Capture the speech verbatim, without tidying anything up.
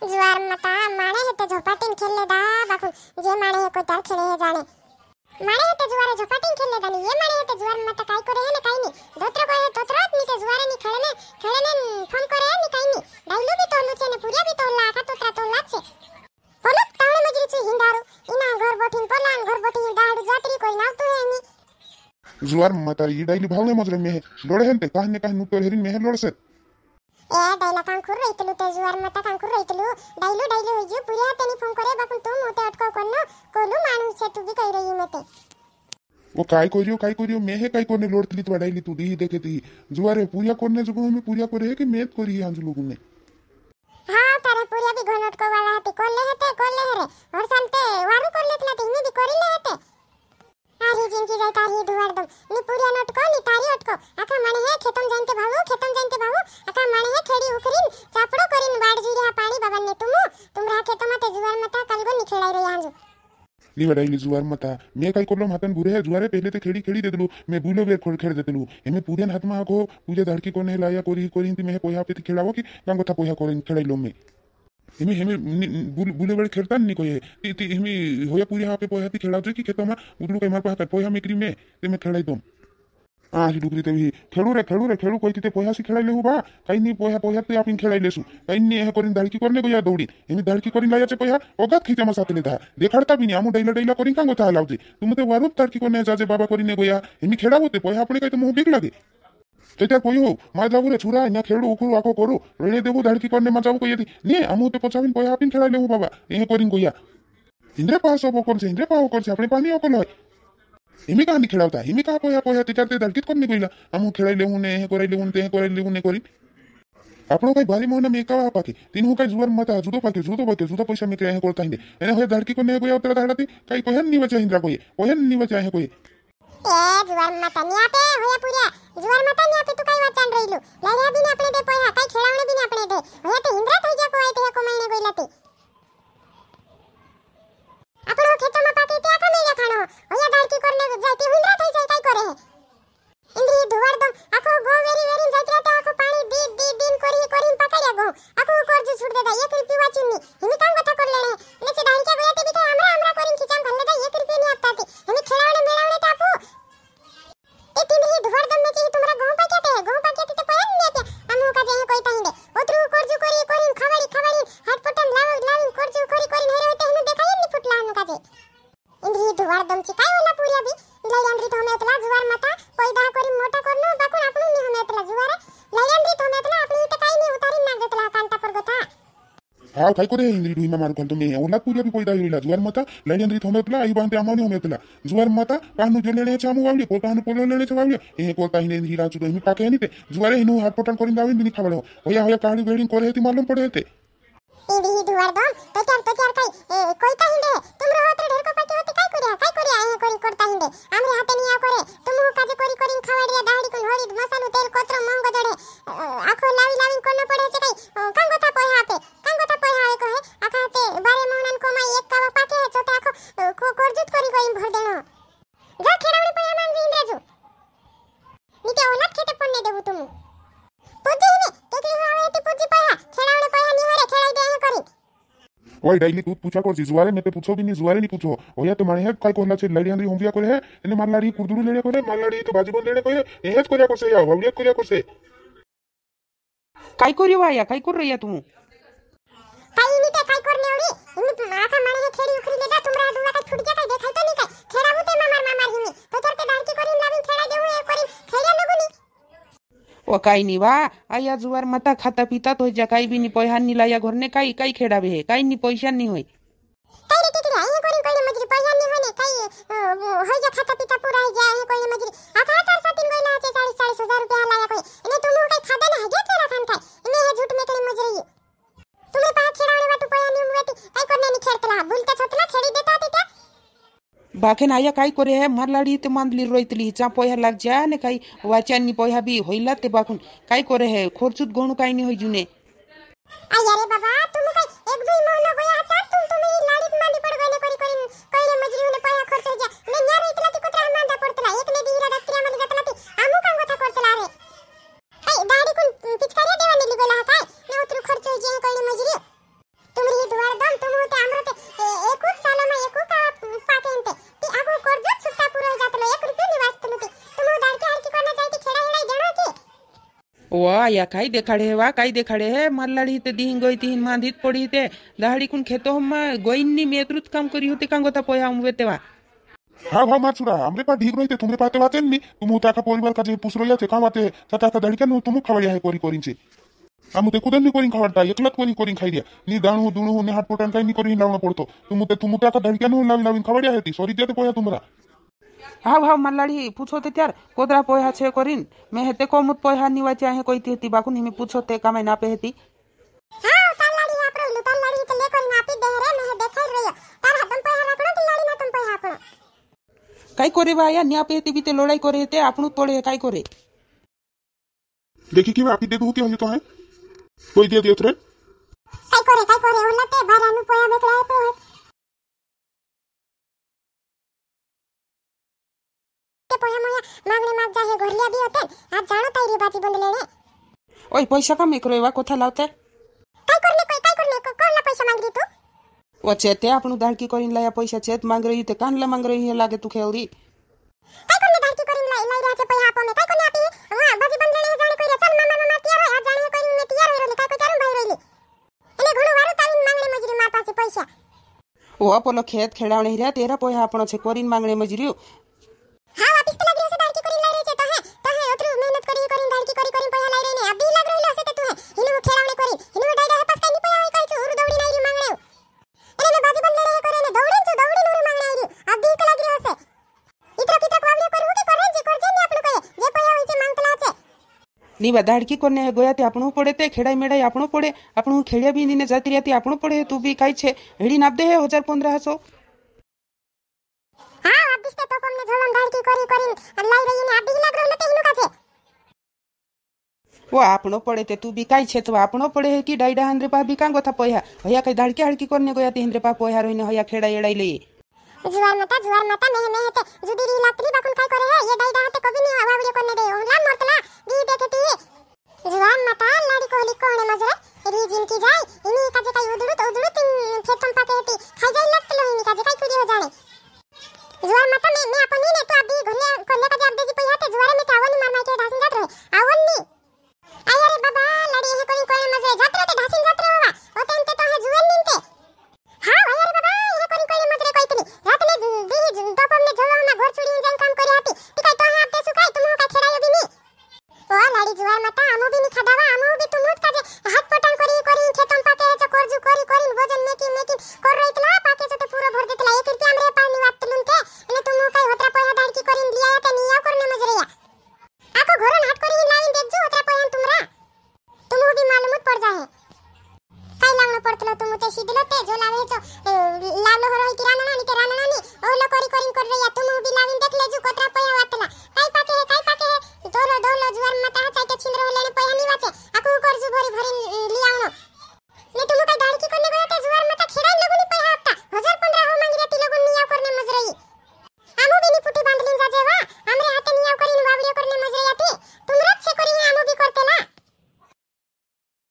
जुआर मता माने हे ते झोपाटीन खेलले दा बाखू जे माने हे को तार खेळे हे जाणे माने हे ते जुआर झोपाटीन खेलले दा नी ये माने हे ते जुआर मता काय करे हे ने काय नी दोत्र को हे दोत्र नी ते जुआर नी खेळने खेळने फोन करे हे नी काय नी डायलू भी तोलू छे ने पुरिया भी तोलला का तोत्रा तोलला छे बोलो ताणे मजरी छे हिंदारू इना घर बोठीन पोलान घर बोठीन दाड जात्री कोई नावतो हे नी जुआर मता ये डायलू भावने मजरे में है लोड़े हे ते कहने कहनु तो हेरिन में है लोड़से ए डायला कांखुर रईतलू ते जुआर मता कांखुर रईतलू डायलू डायलू होजो पुरिया तेनी फोन करे बाकुन तू मोते अटको कोनु कोलू मानू छे तू भी कई रही मते वो काय कोरियो काय कोरियो मैं है काय कोने लोडतली तो डायली तू दी देखे ती जुआरे पुरिया कोने जगो में पुरिया करे है कि मेत कोरी है आंजू लोगों ने हां तारे पुरिया भी घनट को वाला हते कोन ले हते कोन ले रे और संते वारू कोन लेतला तिनी भी कोरी ले हते आरी जिनकी जाय तारी दुवार दम नी पुरिया नोट को नी तारी अटको आखा माने है खेतम जाइते भावो खेतम जाइते भावो आखा माने है खेड़ी उखरीन चापड़ो करीन बाड़ जीरिया पानी बबन ने तुमु तुमरा खेतम ते जुआर मता कलगो नी खेलाई रे आंजो नी बड़ाई नी जुआर मता मैं काई कोलम हाथन बुरे है जुआरे पहले ते खेड़ी खेड़ी दे देलु मैं भूलो वे खोल खेड़ दे देलु एमे पूरे हाथ मा को पूजा धड़की कोने लाया कोरी कोरी ती मैं पोया पे खेड़ावो की रंगो था पोया कोरी खेड़ाई लो मैं एमे एमे भूलो वे खेड़ता नी कोई ती ती एमे होया पूरे हा पे पोया ती खेड़ाव जो की खेतो मा उदलू काई मार पा कर पोया मेकरी में ते मैं खेड़ाई दम आ डुगरी ते भी खेड़ू रे खेड़ू रे खेड़ू कोई ते पोया से खेड़ाई लेहु बा काई नी पोया पोया ते आपिन खेड़ाई लेसु काई नी ए करिन धड़की करने गया दौड़ी एनी धड़की करिन लाया छे पोया ओगत खीचा म साथे लेता देखाड़ता भी नी आमु डैला डैला करिन कांगो था लावजे तुम ते वारूप धड़की कोने जाजे बाबा करिने गया एनी खेड़ावो ते पोया अपने काई तो मुंह बिक लागे तेता पोयो मा जाऊ रे छुरा न खेड़ू उखरू आको करू रेने देबो धड़की करने मा जाऊ कोई थी ने आमु ते पछाविन पोया आपिन खेड़ाई लेहु बाबा ए करिन गया इंद्र पास ओको कोन से इंद्र पाओ कोन से अपने पानी ओको लय हिमी कहां खेड़ावता हिमी कहां पोया पोया ते चरते धड़कित कोनी कोइला हमु खेड़ाई लेहु ने हे कोराई लेहु ने ते कोराई लेहु ने कोरी आपनो काई भारी मोहना में कावा पाके तीन हु काई जुआर मता जुदो पाके जुदो पाके जुदो पैसा में कहे कोरता हिने एने होय धड़की कोने कोया उतरा धड़ती काई कोहन नी बचा हिंद्रा कोई कोहन नी बचा है कोई ए जुआर मता नी आपे होया पूरा जुआर मता नी आपे तू काई वाचन रहीलु लरिया बिन आपने दे पोया काई खेड़ावणे बिन आपने दे होया ते हिंद्रा थई जा कोई ते को महीने कोई लाती आपनो खेतो में पाके ते आखा मेला खानो होया धड़की कोने जाती हिंद्रा थई जाय काई करे इंद्री धुवार दम आखो गो वेरी वेरी जात रहता आखो पानी दी दी दिन कोरी कोरी पकड़या गो आखो कोरजू छुड़ देता एक रुपया वाचिन नी हिमी काम कथा कर लेने ने से धान के गया ते भी के हमरा हमरा कोरी खिचाम भन देता एक रुपया नी आपता थी हिमी खेलावणे मेलावणे तापू ए तिंद्री धुवार दम में चाहिए तुमरा गांव पाके ते गांव पाके ते पयन नी आते हमहु का जे कोई ताई दे ओतरू कोरजू कोरी कोरी खवाड़ी खवाड़ी हाथ पटन लाव लाव कोरजू कोरी कोरी हेरे होते हनु देखाई नी फुटला हनु का जे इंद्री धुवार दम से काय होला पूरिया भी लयांद्री तो हमें इतना जुआर मता कोई दा कोरी मोटा करनो बाकुन आपनु नी हमें इतना जुआर लयांद्री तो हमें इतना आपनी तो काई नी उतारी नाग देतला कांटा पर गोता हां काई करे इंद्री दुई मार कोल तो मैं ओला पूरिया भी कोई दा इला जुआर मता लयांद्री तो हमें इतना आई बांते आमानी हमें इतना जुआर मता कानु जो लेने चामू वाली को कानु पोलो लेने चावाले ए को काई ने हिरा चुदो हिमी पाके नी ते जुआर हिनु हाथ पटन करिन दाविन बिनी खावलो होया होया काड़ी वेडिंग करे हेती मालूम पड़े हेते इंद्री दुआर दम तो चार तो चार काई कोई ता हिंदे तुमरो होत ढेर को पाके होते काई करे काई करे आई कोरी करता हिंदे हमरे हाते नी आ करे तुमु काजे कोरी कोरी खावाडिया दाहडी कोन होरी मसालो तेल कोतरो मंगो जड़े आखो लावी लावी कोन पड़े छे काई कांगो था पोया हाते कांगो था पोया हाए कहे आखा हाते बारे मोहनन को माई एक कावा पाके छोटे आखो को करजुत कोरी कोई भर देनो जा खेड़ावणी पोया मान जी इंद्रजू नीते ओलत खेते पन्ने देबू तुमु पुजी ने केकली हावे ते पुजी पोया खेड़ावणी पोया नी हरे खेड़ाई दे हे करी ओए डाइली तू पूछा कर जुआरे में पे पूछो भी नहीं जुआरे नहीं पूछो ओया तुम्हारे है काय कोला छे लड़ी आंदरी होंबिया करे है ने मार लाड़ी कुरदुरू लेने करे मार लाड़ी तो बाजीबन लेने करे एहेज करया करसे या वलियत करया करसे काय करियो आया काय कर रहिया तुम काय नी ते काय करने ओड़ी इन माथा माने है खेड़ी उखरी लेदा तुमरा दुआ का छूट जा काय देखाई तो नहीं काय खेड़ाबू ते मार मार मार हिनी तो चरते डांकी करिन लाविन खेड़ा देऊ ए करिन खेड़ा लगुनी ओ काय नी वा आया जुआर माता खाता पीता तो जकाई भी नी पोया नी लाया घर ने काई काई खेड़ावे है काई नी पैसा नी होई काई रे टिकरी आई कोरी कोई मजरी पैसा नी होने काई हो जा खाता पीता पूरा आई जाए कोई मजरी आधा तर सतिन गईला छे चालीस चालीस हज़ार रुपया लाया कोई इने तुम काई खादा ना हगे तेरा खान खाई इने हे झूठ मेकड़ी मजरी तुमरे पास खेड़ावणे वाटू पोया नी उमवेती काई करने नी खेड़तला भूलता छतला खेड़ी देता तेता बाके नाया काय करे है मार लाड़ी ते मांदली रोइतली चा पोया लाग जा ने काई वाचन नी पोया भी होइला ते बाकुन काय करे है खोरचुत गोणु काय नी होई जुने आ यारे बाबा तुम काय एक दुई महीना गया चार तुम तो मेरी लाड़ी मांदी पड़ गने करी करी कईले मजरी ने पोया खर्च हो जा मैं यार इतना ती कुतरा मांदा पड़तला एक ने दीरा दत्रिया मांदी जातला ती आमु कांगो था करतला रे ए दाड़ी कुन पिचकारिया देवा नी लगला काय ने उतरु खर्च हो जे कईले मजरी वा या काई देखाड़े है वा काई देखाड़े है मरलाड़ी ते दीहिं गोई तीहिं मांधित पड़ी ते दाहड़ी कुन खेतो हम गोइन्नी मेत्रुत काम करी होते कांगो ता पोया हम वेते वा हां हां माचुरा हमरे पा ढीक रोइते तुमरे पाते वाते नी तुम उता का परिवार का जे पुस रोया थे काम आते तता का धड़का न तुम खवाया है कोरी कोरिनचे हम ते कुदन नी कोरिन खवाता एकलत कोरिन कोरिन खाई दिया नी दाणू दुणू ने हाथ पोटन काई नी कोरिन लावना पड़तो तुम ते तुम उता का धड़का न लावी लावी खवाया है ती सॉरी दे ते पोया तुमरा हाव हाव मल्लाड़ी पूछोते त्यार कोदरा पोया छे कोरिन मैं हेते को मुत पोया नी वाचा है कोई तीती बाकुन हिमे पूछोते का मैं ना पेती हां तल्लाड़ी आपरो लुतल्लाड़ी ते ले कोरिन आपी दे रे मैं देखाई रयो तार हदम पोया राखणो की लाड़ी ना तुम पोया आपो काई कोरे वाया न्या पेती बीते लड़ाई करे ते आपनु तोड़े काई कोरे देखी की आपी दे दू के होय तो है कोई दे दे उतरे काई कोरे काई कोरे उलते बारानु पोया बेकरा है मांगने मांग जाए घोरिया भी होते आज जानो ताईरी बाजी बोल लेने ओए पैसा का मेकरो एवा कोथा लावते काई करने कोई काई करने को कोला पैसा मांग री तू ओ चेते आपनु धाड़की करिन लाया पैसा चेत मांग रही ते कानला मांग रही है लागे तू खेलरी काई करने धाड़की करिन लाई लाई राचे पैसा आपो में काई करने आपी हां बाजी बोल लेने जाने कोई चल मामा मामा तैयार हो आज जाने कोई में तैयार होरो ने काई को करू भाई रहीली एने घणो वारो ताईन मांगने मजरी मार पाछे पैसा ओ अपोलो खेत खेडावणे रे तेरा पैसा आपनो छे करिन मांगने मजरी नी बधाड़की कोने गोया ते आपणो पड़े ते खेड़ाई मेड़ाई आपणो पड़े आपणो खेड़िया भी नीने जाती रहती आपणो पड़े तू भी काई छे हेड़ी नाप दे पंद्रह सौ हां आप दिसते तो हमने झोलन धाड़की करी करी लाई रही ने आधी लाग रहले ते इनु का छे वो आपणो पड़े ते तू भी काई छे तो आपणो पड़े है की डाईडा हंद्रे पा भी कांगो था पोया होया काई धाड़की हड़की कोने गोया ते हंद्रे पा पोया रोइने होया खेड़ाई एड़ाई ले जुवार माता जुवार माता मेह मेह ते जुदीरी लातरी बाकुन काई करे है ये डाईडा हते कभी नी आवावड़े कोने दे ओला मरतला दी देखती जुवार माता लाड़ी कोली कोने मजरे री जिनकी जाय इनी का जे काई उदड़त उदड़त खेतम पाकेती खाई जाय लत लो इनी का जे काई पूरी हो जाने जुवार माता मैं मैं अपन ने तो अभी घोले कोने का जे आप देजी पई हते जुवार में तावन मारना के ढासिन जात रहे आवल नी आई अरे बाबा लाड़ी है कोने कोने मजरे जात रहे ढासिन जात रहे बाबा ओ तन ते तो जुवार नी ते हां आई अरे बाबा ये कोने कोने मजरे कोई तनी कर रही थी।